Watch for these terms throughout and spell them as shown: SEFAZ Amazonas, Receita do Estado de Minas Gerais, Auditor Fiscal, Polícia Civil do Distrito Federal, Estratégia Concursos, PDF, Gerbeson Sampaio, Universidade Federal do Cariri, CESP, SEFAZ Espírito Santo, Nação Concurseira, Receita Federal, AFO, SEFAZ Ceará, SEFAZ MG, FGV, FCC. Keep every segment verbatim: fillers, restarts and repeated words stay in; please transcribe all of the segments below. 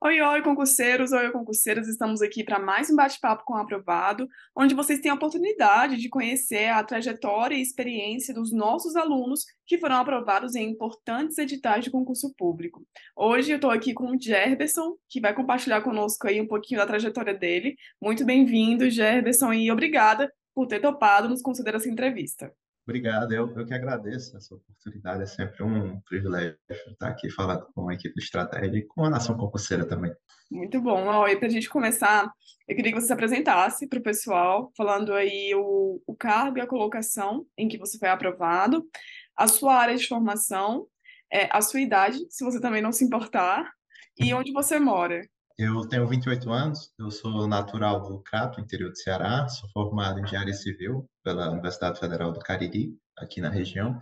Oi, oi, concurseiros, oi, concurseiras, estamos aqui para mais um bate-papo com o Aprovado, onde vocês têm a oportunidade de conhecer a trajetória e experiência dos nossos alunos que foram aprovados em importantes editais de concurso público. Hoje eu estou aqui com o Gerbeson, que vai compartilhar conosco aí um pouquinho da trajetória dele. Muito bem-vindo, Gerbeson, e obrigada por ter topado nos conceder essa entrevista. Obrigado, eu, eu que agradeço essa oportunidade, é sempre um privilégio estar aqui falando com a equipe do Estratégia e com a Nação Concurseira também. Muito bom, e para a gente começar, eu queria que você se apresentasse para o pessoal, falando aí o, o cargo e a colocação em que você foi aprovado, a sua área de formação, é, a sua idade, se você também não se importar, e onde você mora. Eu tenho vinte e oito anos, eu sou natural do Crato, interior do Ceará, sou formado em Engenharia Civil pela Universidade Federal do Cariri, aqui na região,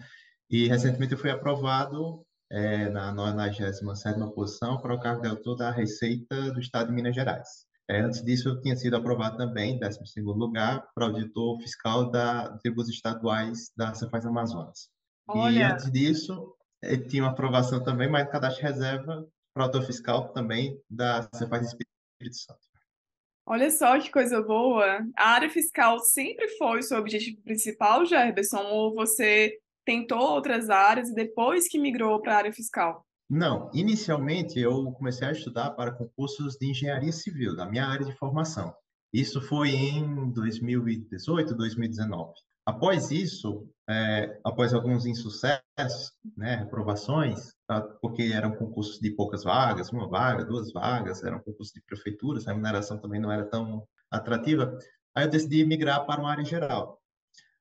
e recentemente eu fui aprovado é, na nonagésima sétima posição para o cargo de auditor da Receita do Estado de Minas Gerais. É, antes disso, eu tinha sido aprovado também, em décimo segundo lugar, para auditor fiscal da tribos estaduais da SEFAZ Amazonas. Olha. E antes disso, eu tinha uma aprovação também, mas no cadastro de reserva, para o auditor fiscal também da SEFAZ Espírito Santo. Olha só que coisa boa! A área fiscal sempre foi o seu objetivo principal, Gerbeson, ou você tentou outras áreas e depois que migrou para a área fiscal? Não, inicialmente eu comecei a estudar para concursos de engenharia civil, da minha área de formação. Isso foi em dois mil e dezoito, dois mil e dezenove. Após isso, é, após alguns insucessos, né, reprovações, porque eram concursos de poucas vagas, uma vaga, duas vagas, eram concursos de prefeituras, a remuneração também não era tão atrativa, aí eu decidi migrar para uma área geral.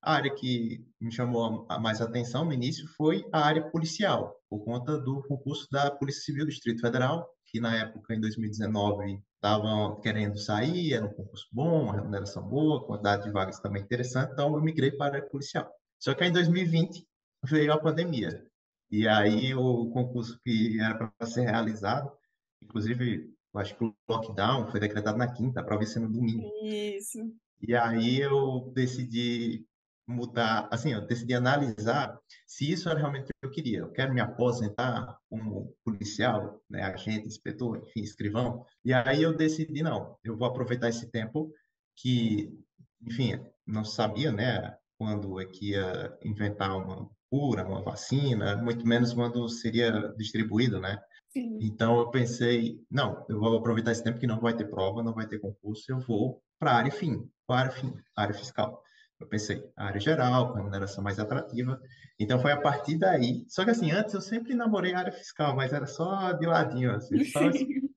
A área que me chamou mais atenção no início foi a área policial, por conta do concurso da Polícia Civil do Distrito Federal, que na época, em dois mil e dezenove, estavam querendo sair, era um concurso bom, uma remuneração boa, quantidade de vagas também interessante, então eu migrei para a policial. Só que aí, em dois mil e vinte veio a pandemia, e aí o concurso que era para ser realizado, inclusive, eu acho que o lockdown foi decretado na quinta, a prova ia ser no domingo. Isso. E aí eu decidi mudar, assim, eu decidi analisar se isso era realmente o que eu queria. Eu quero me aposentar como policial, né, agente, inspetor, enfim, escrivão. E aí eu decidi, não, eu vou aproveitar esse tempo que, enfim, não sabia, né, quando é que ia inventar uma cura, uma vacina, muito menos quando seria distribuído, né? Sim. Então eu pensei, não, eu vou aproveitar esse tempo que não vai ter prova, não vai ter concurso, eu vou para a área fim, para a área, fim, área fiscal. Eu pensei, a área geral, a remuneração mais atrativa. Então, foi a partir daí. Só que, assim, antes eu sempre namorei a área fiscal, mas era só de ladinho, assim, só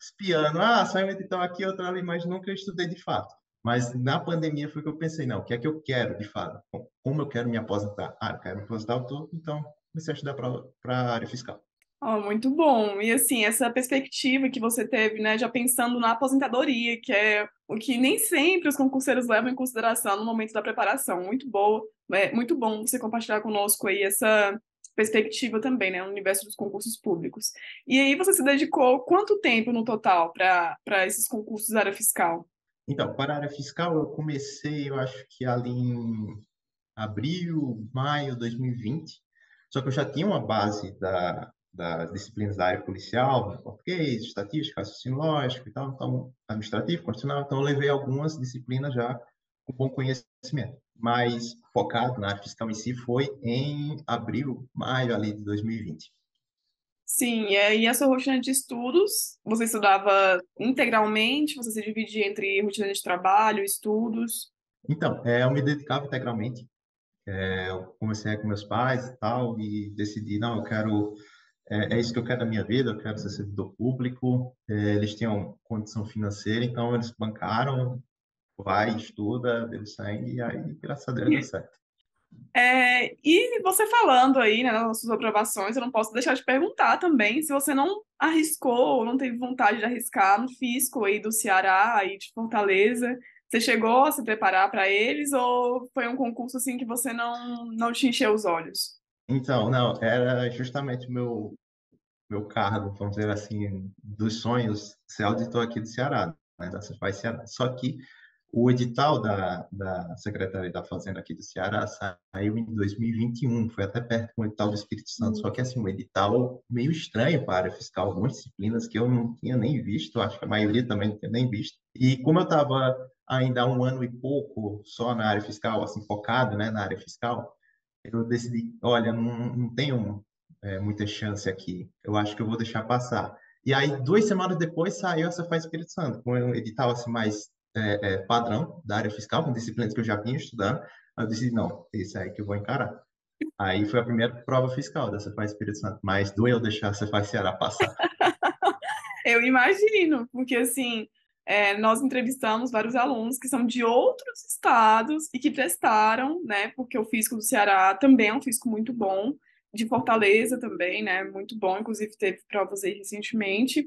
espiando. Ah, saiu um edital aqui, outro ali, mas nunca estudei de fato. Mas na pandemia foi que eu pensei, não, o que é que eu quero, de fato? Bom, como eu quero me aposentar? Ah, eu quero me aposentar, eu tô, então comecei a estudar para a área fiscal. Oh, muito bom. E, assim, essa perspectiva que você teve, né, já pensando na aposentadoria, que é o que nem sempre os concurseiros levam em consideração no momento da preparação. Muito boa, é muito bom você compartilhar conosco aí essa perspectiva também, né, no universo dos concursos públicos. E aí você se dedicou quanto tempo no total para esses concursos da área fiscal? Então, para a área fiscal eu comecei, eu acho que ali em abril, maio de dois mil e vinte, só que eu já tinha uma base da... das disciplinas da área policial, português, estatística, raciocínio lógico e tal, então, administrativo, constitucional, então eu levei algumas disciplinas já com bom conhecimento, mas focado na área fiscal em si foi em abril, maio ali de dois mil e vinte. Sim, e a sua rotina de estudos, você estudava integralmente, você se dividia entre rotina de trabalho, estudos? Então, é, eu me dedicava integralmente, é, eu comecei com meus pais e tal, e decidi, não, eu quero... É isso que eu quero da minha vida, eu quero ser servidor público, eles tinham condição financeira, então eles bancaram, vai, estuda, deu sangue, e aí, graças a Deus, deu certo. É, e você falando aí, né, nas suas aprovações, eu não posso deixar de perguntar também se você não arriscou ou não teve vontade de arriscar no fisco aí do Ceará, aí de Fortaleza. Você chegou a se preparar para eles ou foi um concurso assim que você não, não te encheu os olhos? Então, não, era justamente o meu, meu cargo, vamos dizer assim, dos sonhos, ser auditor aqui do Ceará, né, da SEFAZ Ceará. Só que O edital da, da Secretaria da Fazenda aqui do Ceará saiu em dois mil e vinte e um, foi até perto com o edital do Espírito Santo, só que assim, um edital meio estranho para a área fiscal, algumas disciplinas que eu não tinha nem visto, acho que a maioria também não tinha nem visto. E como eu estava ainda há um ano e pouco só na área fiscal, assim, focado, né, na área fiscal, eu decidi, olha, não, não tenho é, muita chance aqui, eu acho que eu vou deixar passar. E aí, duas semanas depois, saiu a SEFAZ Espírito Santo, com um edital assim mais... É, é, padrão da área fiscal, com disciplinas que eu já vinha estudando. Eu disse, não, esse aí que eu vou encarar. Aí foi a primeira prova fiscal da SEFAZ Espírito Santo, mas doeu eu deixar a SEFAZ Ceará passar. Eu imagino, porque assim, é, nós entrevistamos vários alunos que são de outros estados e que prestaram, né, porque o fisco do Ceará também é um fisco muito bom, de Fortaleza também, né, muito bom, inclusive teve provas aí recentemente,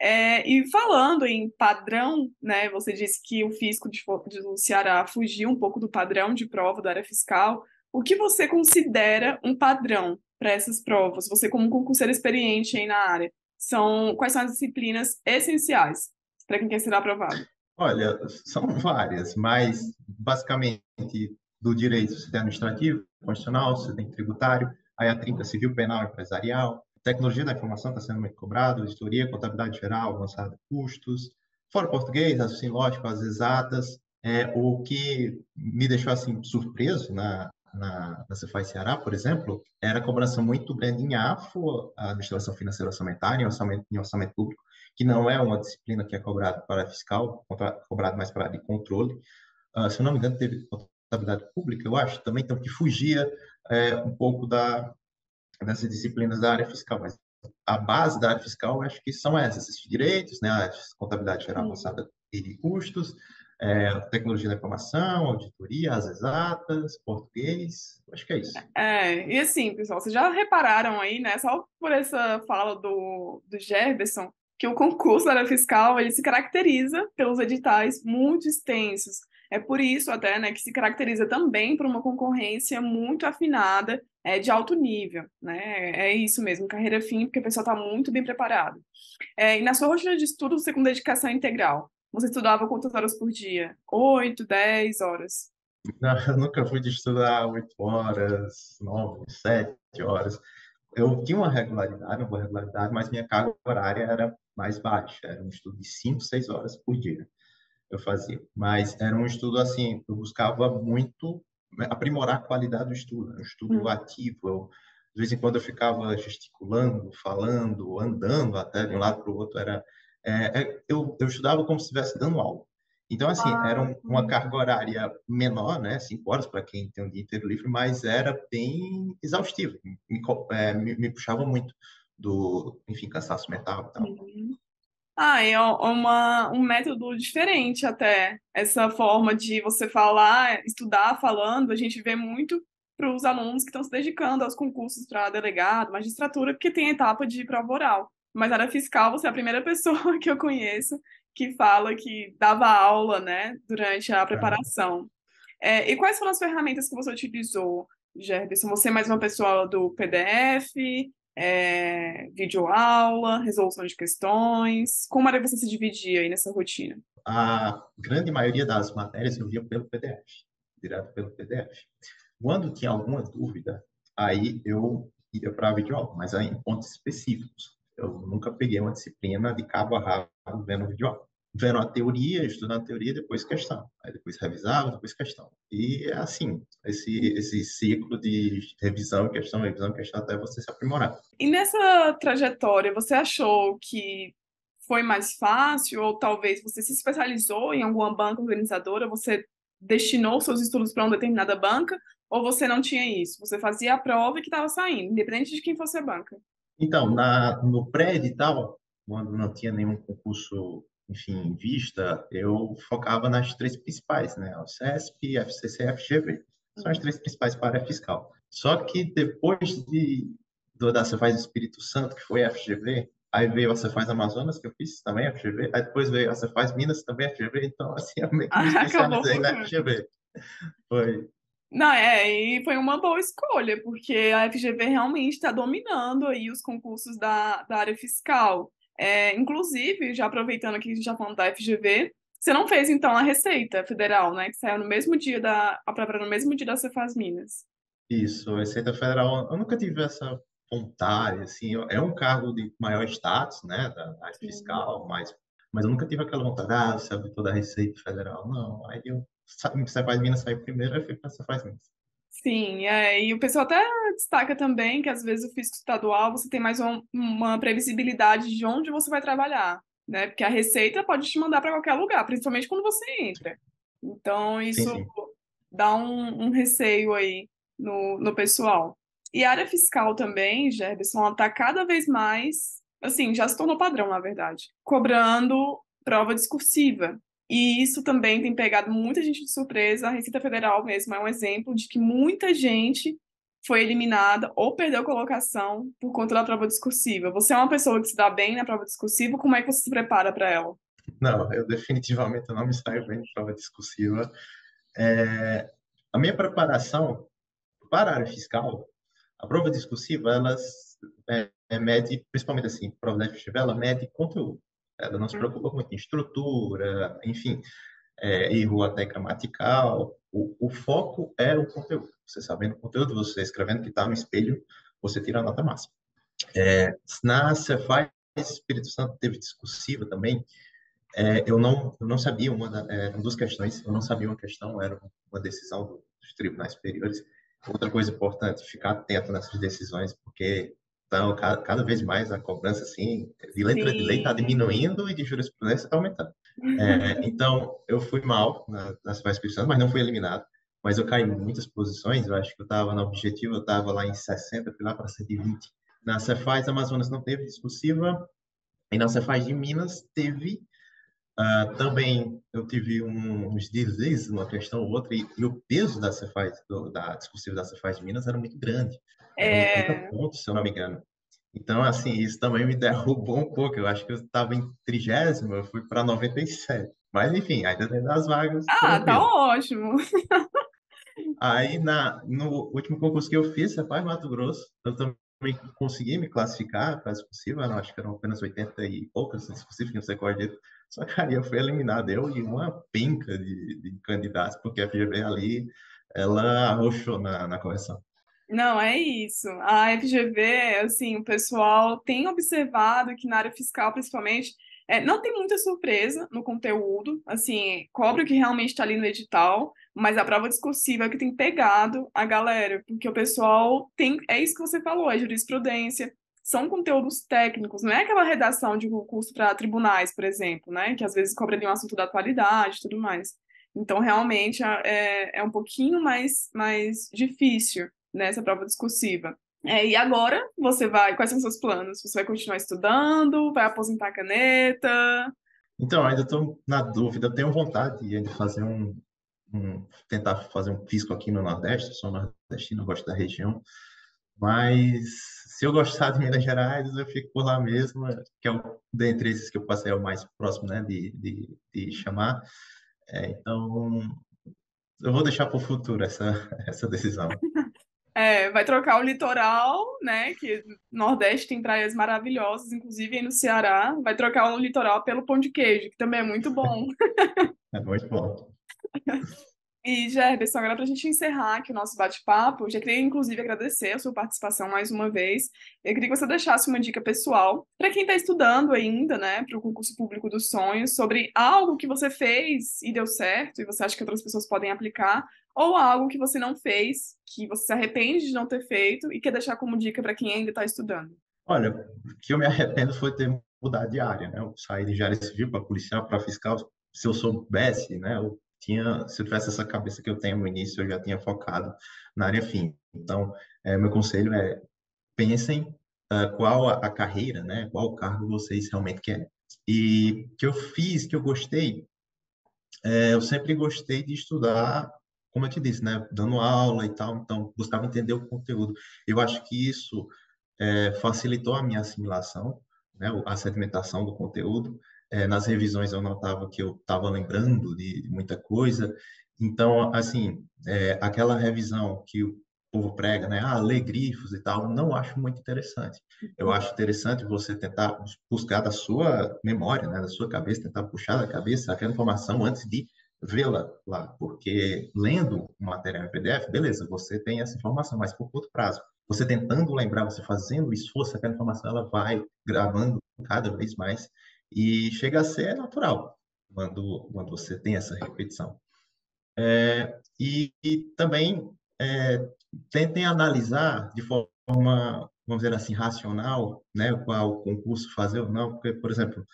é, e falando em padrão, né, você disse que o fisco de, de, do Ceará fugiu um pouco do padrão de prova da área fiscal. O que você considera um padrão para essas provas? Você como concurseiro experiente aí na área, são, quais são as disciplinas essenciais para quem quer ser aprovado? Olha, são várias, mas basicamente do direito você tem administrativo, constitucional, você tem tributário, aí a trinta, civil, penal, empresarial, tecnologia da informação está sendo muito cobrado, auditoria, contabilidade geral, avançada de custos, fora português, raciocínio lógico, as exatas. É, o que me deixou assim surpreso na, na, na SEFAZ Ceará, por exemplo, era a cobrança muito grande em AFO, a administração financeira orçamentária, em orçamento, em orçamento público, que não é uma disciplina que é cobrada para a fiscal, cobrado mais para a de controle. Uh, se eu não me engano, teve contabilidade pública, eu acho, também, então, que fugia É, um pouco da, dessas disciplinas da área fiscal, mas a base da área fiscal, eu acho que são essas, esses direitos, né, a contabilidade geral avançada e custos, é, tecnologia da informação, auditoria, as exatas, português, acho que é isso. É, e assim, pessoal, vocês já repararam aí, né, só por essa fala do, do Gerbeson, que o concurso da área fiscal, ele se caracteriza pelos editais muito extensos. É por isso até, né, que se caracteriza também por uma concorrência muito afinada, é, de alto nível, né? É isso mesmo, carreira fim, porque a pessoa está muito bem preparada. É, e na sua rotina de estudo, você com dedicação integral, você estudava quantas horas por dia? Oito, dez horas? Não, eu nunca fui de estudar oito horas, nove, sete horas. Eu tinha uma regularidade, uma boa regularidade, mas minha carga horária era mais baixa, era um estudo de cinco, seis horas por dia. Eu fazia, mas era um estudo assim, eu buscava muito aprimorar a qualidade do estudo, um estudo hum. ativo, eu, de vez em quando eu ficava gesticulando, falando, andando até de um lado para o outro, era, é, eu, eu estudava como se estivesse dando aula, então assim, ah, era um, uma carga horária menor, né, cinco horas para quem tem um dia inteiro livre, mas era bem exaustivo, me, é, me, me puxava muito do, enfim, cansaço mental e tal. Hum. Ah, é uma, um método diferente até, essa forma de você falar, estudar falando, a gente vê muito para os alunos que estão se dedicando aos concursos para delegado, magistratura, porque tem a etapa de prova oral, mas na área fiscal você é a primeira pessoa que eu conheço que fala que dava aula, né, durante a preparação. É, e quais foram as ferramentas que você utilizou, Gerbeson? Você é mais uma pessoa do P D F... É, videoaula, resolução de questões, como era que você se dividia aí nessa rotina? A grande maioria das matérias eu via pelo P D F, direto pelo P D F. Quando tinha alguma dúvida, aí eu ia para a videoaula, mas aí em pontos específicos. Eu nunca peguei uma disciplina de cabo a rabo vendo videoaula. Vendo a teoria, estudando a teoria, depois questão. Aí depois revisava, depois questão. E é assim, esse, esse ciclo de revisão, questão, revisão, questão, até você se aprimorar. E nessa trajetória, você achou que foi mais fácil? Ou talvez você se especializou em alguma banca organizadora? Você destinou seus estudos para uma determinada banca? Ou você não tinha isso? Você fazia a prova que estava saindo, independente de quem fosse a banca? Então, na, no pré-edital, quando não tinha nenhum concurso... enfim, em vista, eu focava nas três principais, né? O CESP, F C C e F G V. São as três principais para a área fiscal. Só que depois de, do, da SEFAZ Espírito Santo, que foi a F G V, aí veio a SEFAZ Amazonas, que eu fiz também a F G V, aí depois veio a SEFAZ Minas, também a F G V, então assim, eu meio que me especializei na F G V. Foi... Não, é, e foi uma boa escolha, porque a F G V realmente está dominando aí os concursos da, da área fiscal. É, inclusive, já aproveitando aqui, a gente já falando da F G V, Você não fez, então, a Receita Federal, né? Que saiu no mesmo dia da... A própria no mesmo dia da Cefaz Minas. Isso, Receita Federal. Eu nunca tive essa vontade, assim. É um cargo de maior status, né? Da, da fiscal, mas, mas eu nunca tive aquela vontade. Ah, você sabe toda a Receita Federal. Não, aí eu... Cefaz Minas saiu primeiro, aí eu fui para Cefaz Minas. Sim, é, e o pessoal até destaca também que às vezes o fisco estadual você tem mais um, uma previsibilidade de onde você vai trabalhar, né? Porque a Receita pode te mandar para qualquer lugar, principalmente quando você entra. Então, isso sim, sim. dá um, um receio aí no, no pessoal. E a área fiscal também, Gerbeson, ela está cada vez mais, assim, já se tornou padrão, na verdade, cobrando prova discursiva. E isso também tem pegado muita gente de surpresa. A Receita Federal mesmo é um exemplo de que muita gente foi eliminada ou perdeu colocação por conta da prova discursiva. Você é uma pessoa que se dá bem na prova discursiva, como é que você se prepara para ela? Não, eu definitivamente não me saio bem de prova discursiva. É, a minha preparação para a área fiscal, a prova discursiva, ela é, mede, principalmente assim, a prova da F G V, ela mede conteúdo. Ela não se preocupa muito em estrutura, enfim, é, erro até gramatical. O, o foco é o conteúdo. Você sabendo o conteúdo, você escrevendo que está no espelho, você tira a nota máxima. É, na SEFAZ Espírito Santo teve discursiva também. É, eu, não, eu não sabia uma, da, é, uma das questões, eu não sabia uma questão, era uma decisão dos tribunais superiores. Outra coisa importante, ficar atento nessas decisões, porque... Então, cada, cada vez mais a cobrança, assim, de letra Sim. de lei está diminuindo e de jurisprudência está aumentando. É, então, eu fui mal na, na SEFAZ Espírito Santo, mas não fui eliminado. Mas eu caí em muitas posições, eu acho que eu estava no objetivo, eu estava lá em sessenta, fui lá para cento e vinte. Na SEFAZ Amazonas não teve discursiva, e na SEFAZ de Minas teve. Uh, também eu tive um, uns deslizes, uma questão ou outra, e, e o peso da Cefaz, do, da discursiva da Cefaz de Minas era muito grande. É... oitenta pontos, se eu não me engano. Então, assim, isso também me derrubou um pouco. Eu acho que eu estava em trigésimo, eu fui para noventa e sete. Mas, enfim, ainda dentro das vagas. Ah, tá ótimo! Aí, na, no último concurso que eu fiz, Cefaz Mato Grosso, eu também consegui me classificar para a discursiva, eu acho que eram apenas oitenta e poucas discursivas, não sei qual é. Só que aí eu fui eliminado, eu e uma penca de, de candidatos, porque a F G V ali, ela arrochou na, na correção. Não, é isso. A F G V, assim, o pessoal tem observado que na área fiscal, principalmente, é, não tem muita surpresa no conteúdo, assim, cobra o que realmente está ali no edital, mas a prova discursiva é que tem pegado a galera, porque o pessoal tem, é isso que você falou, é jurisprudência, são conteúdos técnicos, não é aquela redação de concurso para tribunais, por exemplo, né, que às vezes cobra ali um assunto da atualidade e tudo mais. Então, realmente, é, é um pouquinho mais, mais difícil, né, essa prova discursiva. É, e agora, você vai, quais são os seus planos? Você vai continuar estudando? Vai aposentar a caneta? Então, ainda estou na dúvida. Eu tenho vontade de fazer um, um... tentar fazer um fisco aqui no Nordeste. Eu sou nordestino, eu gosto da região. Mas, se eu gostar de Minas Gerais, eu fico por lá mesmo. Que é o, dentre esses que eu passei, é o mais próximo, né, de, de, de chamar. É, então, eu vou deixar para o futuro essa, essa decisão. É, vai trocar o litoral, né, que o Nordeste tem praias maravilhosas, inclusive aí no Ceará, vai trocar o litoral pelo pão de queijo, que também é muito bom. É muito bom. E, Gerbeson, agora para a gente encerrar aqui o nosso bate-papo, já queria, inclusive, agradecer a sua participação mais uma vez. Eu queria que você deixasse uma dica pessoal para quem está estudando ainda, né, para o concurso público dos sonhos, sobre algo que você fez e deu certo, e você acha que outras pessoas podem aplicar, ou algo que você não fez, que você se arrepende de não ter feito e quer deixar como dica para quem ainda está estudando. Olha, o que eu me arrependo foi ter mudado de área, né? Eu saí de área civil para policial, para fiscal. Se eu soubesse, né, eu tinha, se eu tivesse essa cabeça que eu tenho no início, eu já tinha focado na área fim. Então, é, meu conselho é, pensem uh, qual a, a carreira, né, qual o cargo vocês realmente querem. E que eu fiz, que eu gostei, é, eu sempre gostei de estudar, como eu te disse, né, dando aula e tal, então, buscava entender o conteúdo. Eu acho que isso é, facilitou a minha assimilação, né, a sedimentação do conteúdo. É, nas revisões eu notava que eu estava lembrando de muita coisa. Então, assim, é, aquela revisão que povo prega, né? Ah, ler grifos e tal, não acho muito interessante. Eu acho interessante você tentar buscar da sua memória, né? Da sua cabeça, tentar puxar da cabeça aquela informação antes de vê-la lá, porque lendo o material em P D F, beleza, você tem essa informação, mas por curto prazo. Você tentando lembrar, você fazendo o esforço, aquela informação, ela vai gravando cada vez mais e chega a ser natural quando, quando você tem essa repetição. É, e, e também é, tentem analisar de forma, vamos dizer assim, racional, né, qual concurso fazer ou não, porque, por exemplo,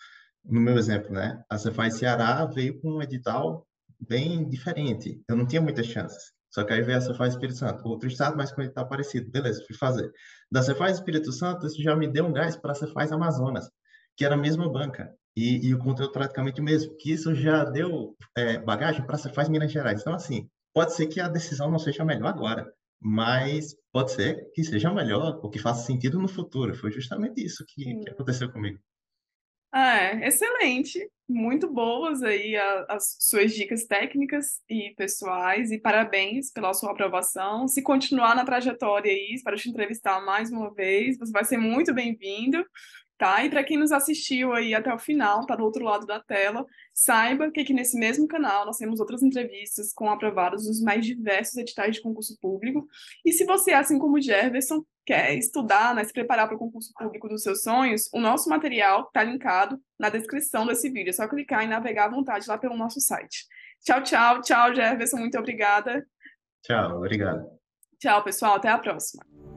no meu exemplo, né, a SEFAZ Ceará veio com um edital bem diferente, eu não tinha muitas chances, só que aí veio a SEFAZ Espírito Santo, outro estado, mas com um edital parecido, beleza, fui fazer. Da SEFAZ Espírito Santo, isso já me deu um gás para a SEFAZ Amazonas, que era a mesma banca, e, e o conteúdo praticamente o mesmo, que isso já deu é, bagagem para a SEFAZ Minas Gerais. Então, assim, pode ser que a decisão não seja melhor agora, mas pode ser que seja melhor, ou que faça sentido no futuro. Foi justamente isso que, que aconteceu comigo. Ah, excelente, muito boas aí as suas dicas técnicas e pessoais, e parabéns pela sua aprovação. Se continuar na trajetória aí, espero te entrevistar mais uma vez, você vai ser muito bem-vindo, tá? E para quem nos assistiu aí até o final, tá do outro lado da tela, saiba que aqui nesse mesmo canal nós temos outras entrevistas com aprovados nos mais diversos editais de concurso público, e se você, assim como o Gerbeson, quer estudar, né, se preparar para o concurso público dos seus sonhos, o nosso material está linkado na descrição desse vídeo. É só clicar e navegar à vontade lá pelo nosso site. Tchau, tchau. Tchau, Gerbeson. Muito obrigada. Tchau, obrigado. Tchau, pessoal. Até a próxima.